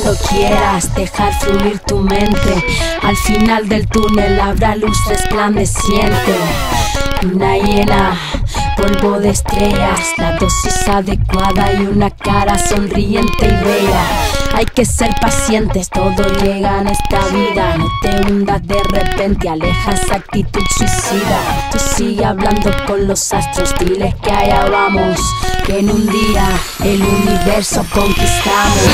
cuando quieras dejar fluir tu mente. Al final del túnel habrá luz resplandeciente. Luna llena, polvo de estrellas, la dosis adecuada y una cara sonriente y bella. Hay que ser pacientes, todo llega en esta vida. No te hundas de repente, aleja esa actitud suicida. Tú sigue hablando con los astros, diles que allá vamos, que en un día el universo conquistamos.